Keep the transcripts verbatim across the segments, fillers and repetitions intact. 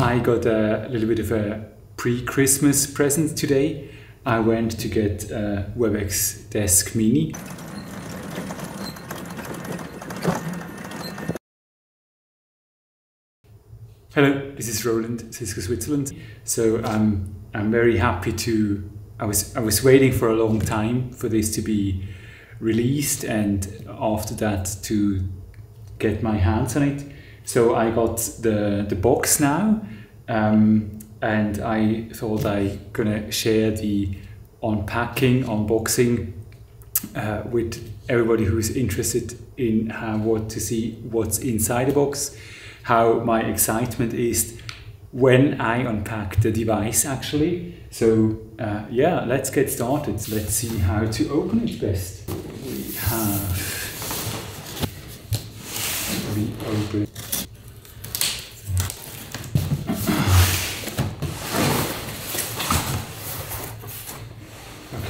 I got a little bit of a pre-Christmas present today. I went to get a Webex Desk Mini. Hello, this is Roland, Cisco Switzerland. So um, I'm very happy to, I was, I was waiting for a long time for this to be released and after that to get my hands on it. So I got the, the box now um, and I thought I'm gonna share the unpacking, unboxing uh, with everybody who's interested in how, what to see what's inside the box, how my excitement is when I unpack the device actually. So uh, yeah, let's get started. Let's see how to open it best. We have, let me open it.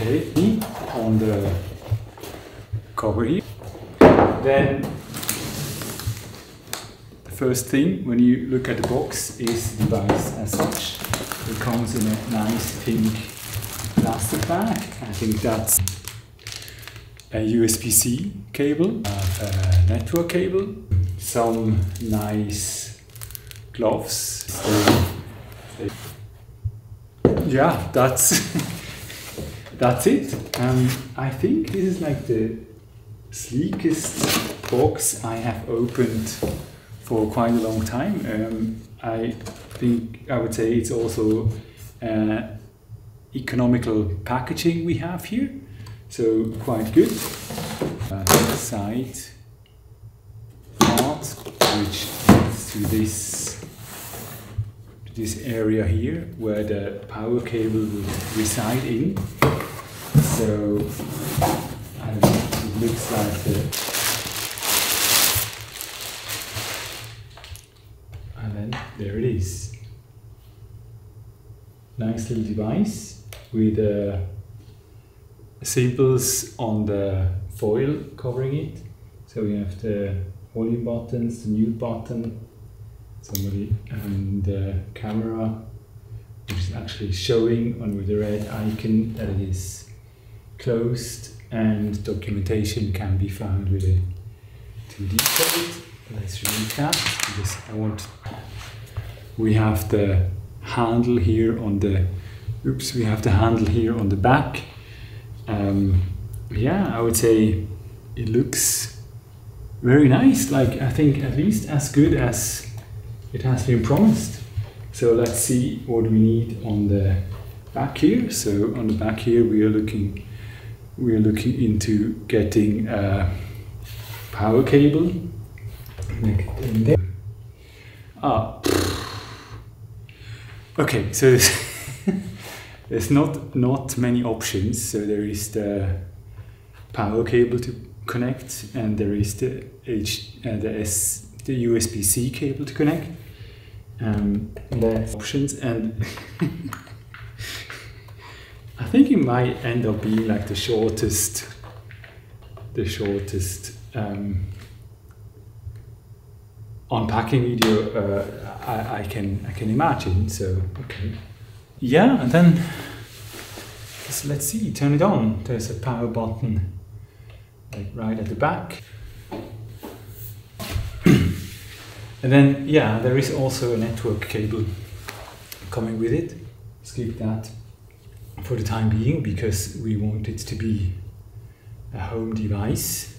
Okay, on the cover here. Then the first thing when you look at the box is the device as such. It comes in a nice pink plastic bag. I think that's a U S B C cable, a network cable, some nice gloves. So, yeah, that's that's it. Um, I think this is like the sleekest box I have opened for quite a long time. Um, I think I would say it's also uh, economical packaging we have here, so quite good. Uh, side part, which leads to this, to this area here where the power cable will reside in. So, I don't know, it looks like the... And then, there it is. Nice little device with uh, symbols on the foil covering it. So we have the volume buttons, the mute button, somebody, and the camera, which is actually showing on with the red icon that it is closed, and documentation can be found with a two D code. Let's recap, because I want, we have the handle here on the, oops, we have the handle here on the back. Um, yeah, I would say it looks very nice, like I think at least as good as it has been promised. So let's see what we need on the back here. So on the back here we are looking We're looking into getting a power cable. Ah, okay. So there's, there's not not many options. So there is the power cable to connect, and there is the H, uh, the S, the U S B C cable to connect. Um, there's options and. I think it might end up being like the shortest, the shortest um, unpacking video uh, I, I can I can imagine. So okay, yeah, and then just let's see. Turn it on. There's a power button like right at the back, and then yeah, there is also a network cable coming with it. Skip that for the time being, because we want it to be a home device,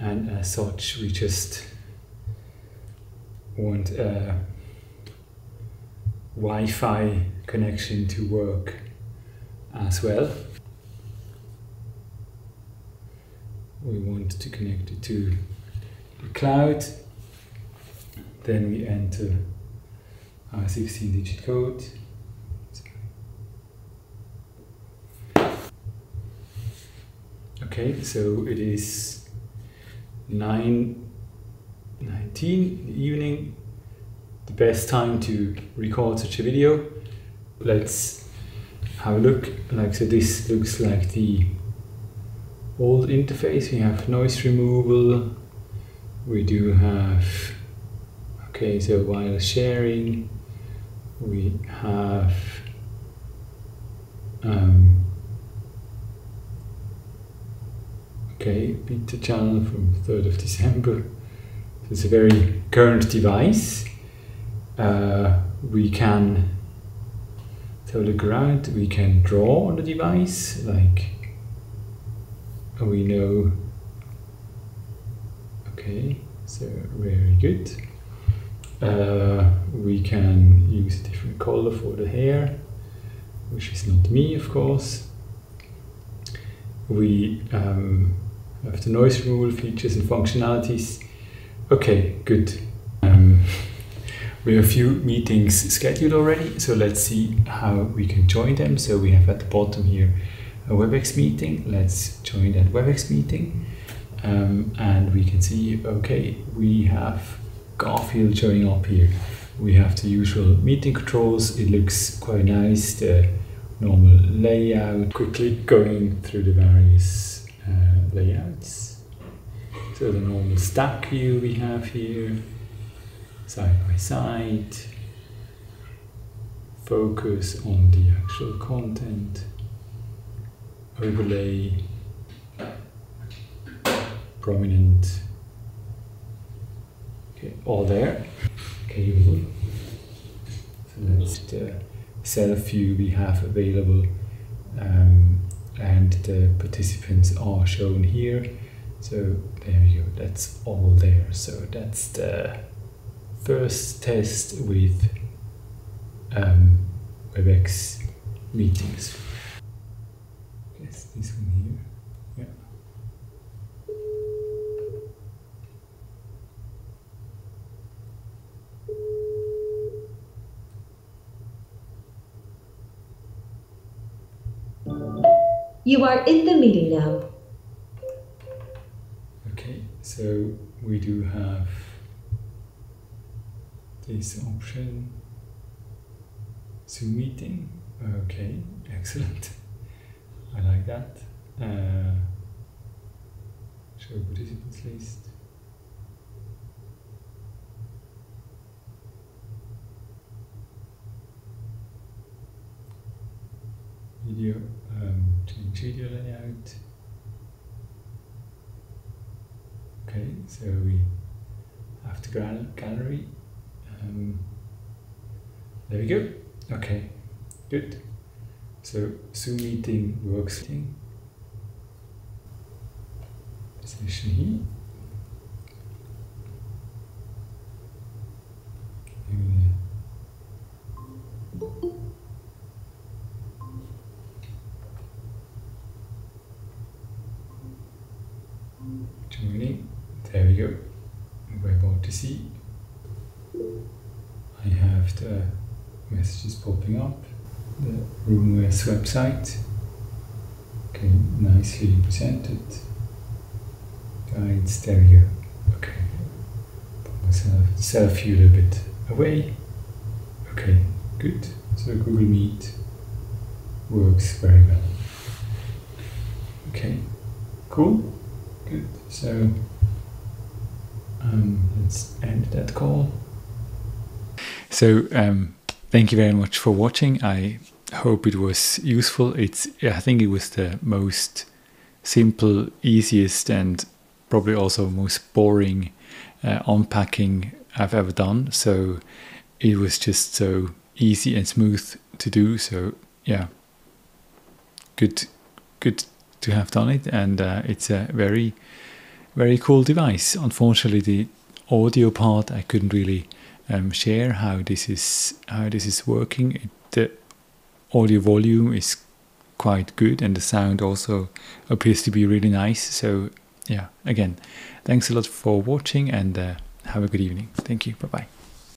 and as such we just want a Wi-Fi connection to work as well. We want to connect it to the cloud, then we enter our sixteen digit code. Okay, so it is nine nineteen in the evening, the best time to record such a video. Let's have a look. Like, so this looks like the old interface. We have noise removal, we do have, okay, so wireless sharing, we have um, okay, beta channel from third of December. It's a very current device. Uh, we can have a look around. We can draw on the device, like we know. Okay, so very good. Uh, we can use a different color for the hair, which is not me, of course. We um, have the noise removal features and functionalities. Okay, good. Um, we have a few meetings scheduled already, so let's see how we can join them. So we have at the bottom here a WebEx meeting. Let's join that WebEx meeting. Um, and we can see, okay, we have Garfield showing up here. We have the usual meeting controls. It looks quite nice, the normal layout. Quickly going through the various uh, layouts. So the normal stack view we have here, side by side, focus on the actual content, overlay, prominent. Okay, all there. Okay, so that's the self view we have available, um, and the participants are shown here. So there we go. That's all there. So that's the first test with um, WebEx meetings. Yes, this one here. Yeah. You are in the meeting now. Okay, so we do have this option, Zoom meeting. Okay, excellent. I like that. Uh, show participants list. Video. Um, change video layout. Okay, so we have the gal gallery. Um, there we go. Okay, good. So Zoom meeting works. Position here. Joining. There we go. We're about to see. I have the messages popping up. The RoomOS website. Okay, nicely presented. Guides. There we go. Okay. Put myself self view a little bit away. Okay, good. So Google Meet works very well. Okay, cool. Good, so um, let's end that call. So um, thank you very much for watching. I hope it was useful. It's, I think it was the most simple, easiest, and probably also most boring uh, unpacking I've ever done. So it was just so easy and smooth to do. So yeah, good, good. To have done it, and uh, it's a very very cool device. Unfortunately, the audio part I couldn't really um, share how this is how this is working. It, the audio volume is quite good, and the sound also appears to be really nice. So yeah, again, thanks a lot for watching, and uh, have a good evening. Thank you. Bye bye.